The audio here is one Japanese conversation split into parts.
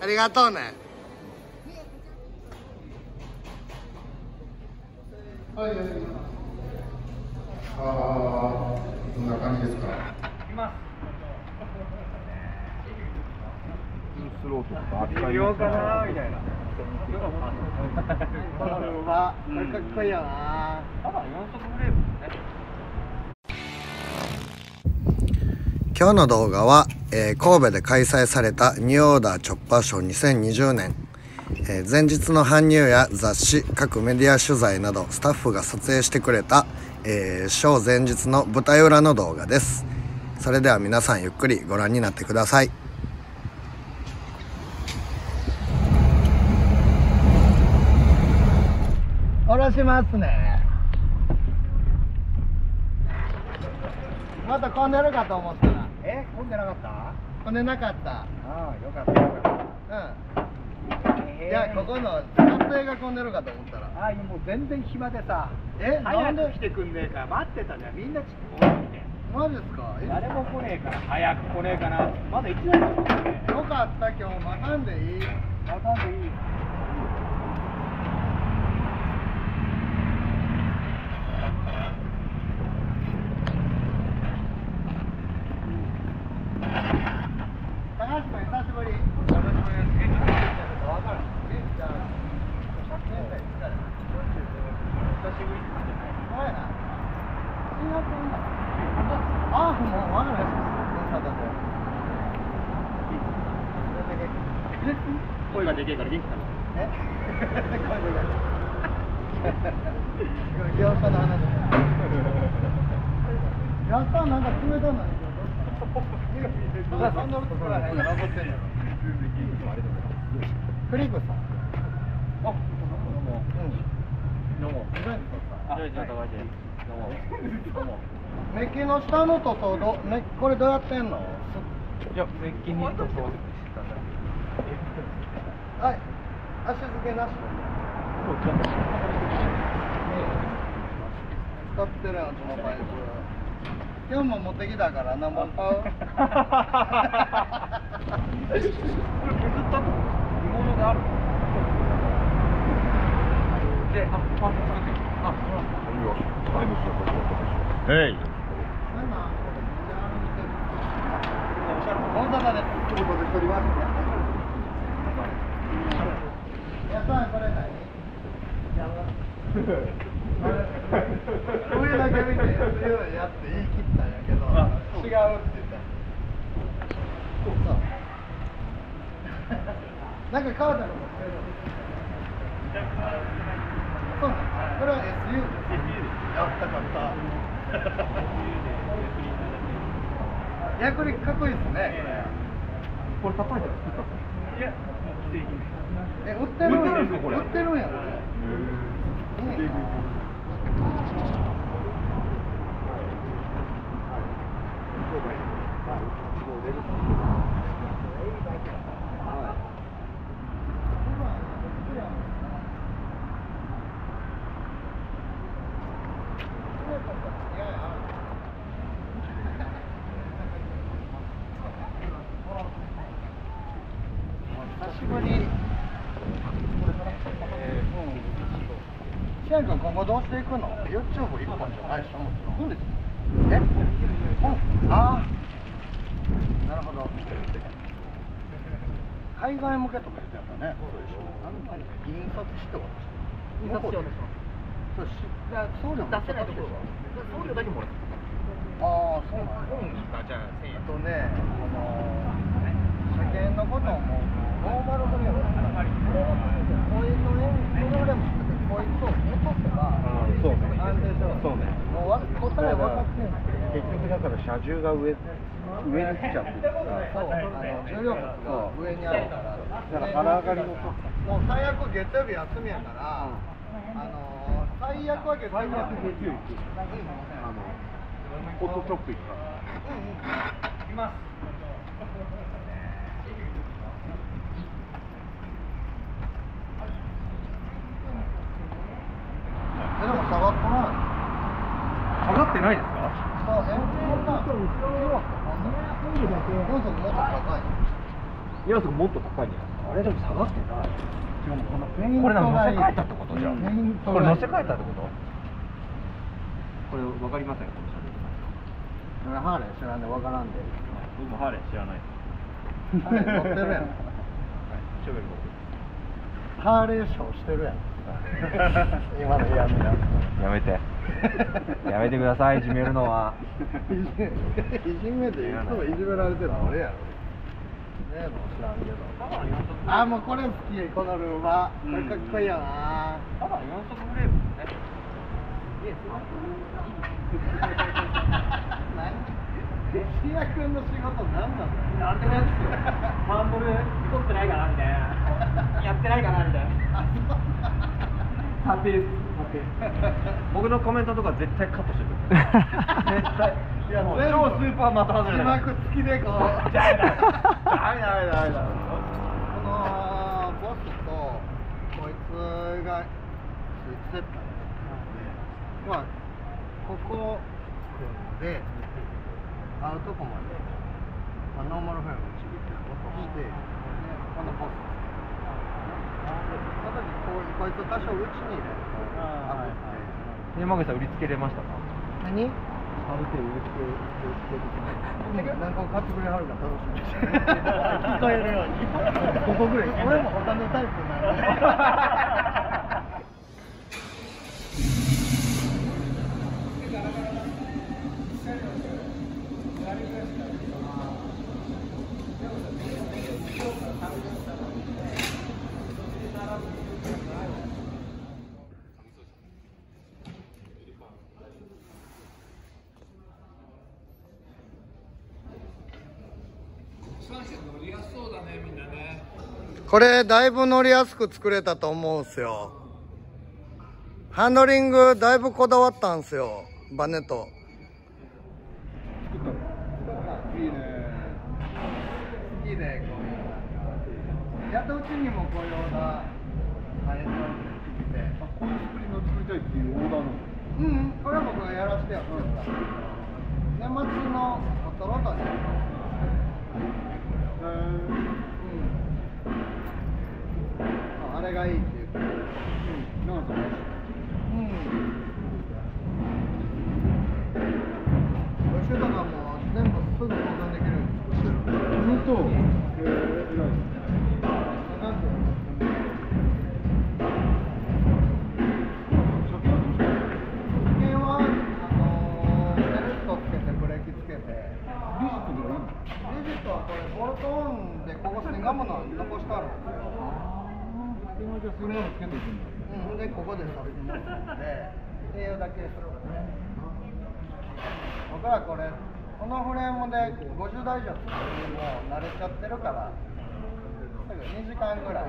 ありがとうね。はい、ああ、どんな感じですか。いきます。スローとか微妙かなみたいな。まあ、かっこいいよな。ただ四足ブレーブですね。今日の動画は、神戸で開催されたニューオーダーチョッパーショー2020年。前日の搬入や雑誌、各メディア取材などスタッフが撮影してくれた、ショー前日の舞台裏の動画です。それでは皆さんゆっくりご覧になってください。下ろしますね。また混んでるかと思ったら、混んでなかった？混んでなかった。ああ、よかったよかった。うん、いや、ここの撮影が混んでるかと思ったら、ああ、もう全然暇でさ、早く来てくんねえか、待ってたじゃん、みんなちょっと来て。マジですか？誰も来ねえから、早く来ねえかな、まだ1年だったね。よかった、今日、待たんでいい？待たんでいい。高橋君、久しぶり。声がでけえから元気かな。メッキの下の塗装これどうやってんの？いや、メッキに塗装してたんだけど。はい、足付けなし。使ってるやん、そのパイプ。今日も持ってきたから、何本買う？これ削ったと見物がある。で、あ、パンツ作ってきた。あ、そうなんだ。大阪で仕事しておりますね。やったー、これ何？やば。上だけ見て強いやって言い切ったんやけど、違うって言った。そうそう。なんか川田のも使える。そうなんだ。これは SU です。やったかった。逆にかっこいいですね。これ高いじゃん。いや、定義。売ってるんや。売ってるんや。シェン君、今後どうしていくの？ YouTube 一本じゃないでしょ？本です。本？ああ、なるほど。海外向けとか言ってたんだね。印刷して渡して。印刷しようでしょ。送料出せないところは。送料だけもらった。ああ、そうなんだ。本がじゃあ1000円。とね、車検のこともノーマルフレームだから、コインのノーマルフレーム。こいつを落とせば、そうね、そうね、答え分かってんだけど、結局だから車重が上に来ちゃってるから、そう、重量物が上にあるから、だから腹上がりのともう最悪月曜日休みやから、最悪は月曜日行く、ホットチョップ行くから、行きます。ないですか？そう、円形のさ、今日はこの4足もっと高い。いや、それもっと高いんじゃないですか。あれでも下がってない。これ乗せ替えたってことじゃん。これ乗せ替えたってこと？これわかりません。この車両じゃないですか。ハーレー知らんでわからんで。僕もハーレー知らない。ハーレー乗ってるやん。ハーレーショーしてるやん。今のやめて。やめてください、いじめるのは。いじめて言うといじめられてるのは俺やろ。ねえ、もう知らんけど。あ、もうこれ好き、このルーバー。これかっこいいよな。ただ四足ブレーブね。石屋君の仕事なんなんだよ。あれだけですよ。ハンドル取ってないかなみたいな。やってないかなみたいな。僕のコメントとか絶対カットしてくる。絶対。いやもう超スーパーまた外れない。字幕付きでこう。ダメだ。このボスとこいつがスイッチセッターで、まあここであるとこまで、まあ、ノーマルフェアをちぎって落として、このボス。その時こいつ多少内に入れる。山口さん売りつけれましたか？何？ある程度売りつけて何かを買ってくれはるから楽しみにして聞こえるようにここぐらい俺も他のタイプになるこれだいぶ乗りやすく作れたと思うんすよ。ハンドリングだいぶこだわったんすよ、バネと。いいね、こういう。やったうちにもこういうオーダーされてて。あ、こういう作りの作りたいっていうオーダーの。うん、これは僕がやらせてやったんです。年末のトロトです。あれがいいっていうか、なんか、お仕事がもう全部すぐ交換できるように作ってる。本当？偉いですね。でここで食べてもらってっていうだけです。僕らこのフレームで50台以上作るのも慣れちゃってるから2時間ぐらい。嬉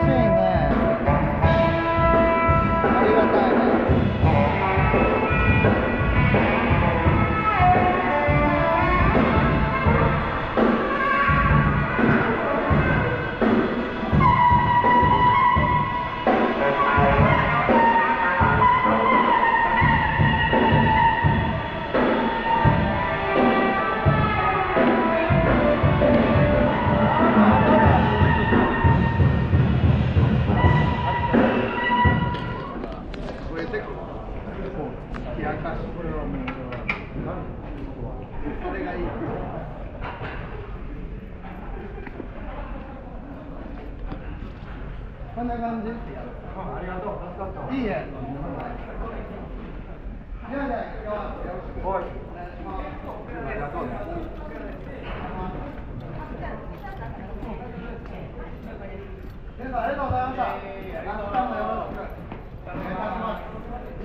しいね。感じってやる。ありがとう、助かった。いいね。じゃあね、今日はよろしくお願いします。ありがとうね。先生、ありがとうございました。明日もよろしくお願いいたしま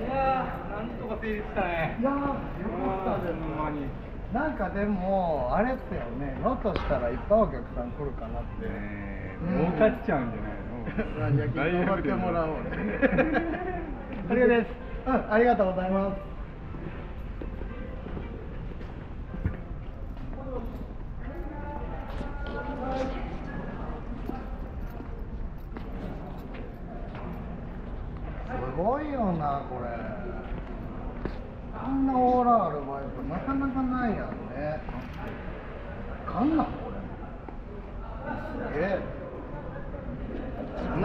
す。いやー、なんとか成立したね。いやー、よかったです、ほんまに。なんかでも、あれってよね、ロトしたらいっぱいお客さん来るかなって。儲かっちゃうんじゃないの？頑張ってもらおうね。それです。うん、ありがとうございます。すごいよな、これ。あんなオーラあるバイト、なかなかないやんね。かんな、これ。すげえ。なんか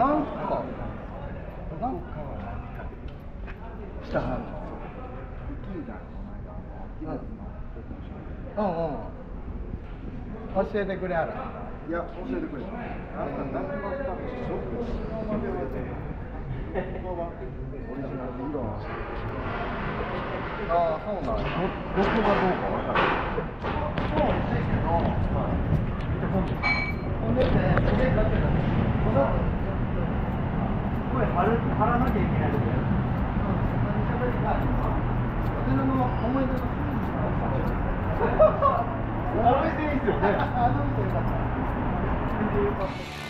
したはんの教えてくれある？いや、教えてくれあんた、何がしたの？ああ、そうなんや。どこがどうかわからない。これ貼らなきゃいけないですよ。あの店いいですよね。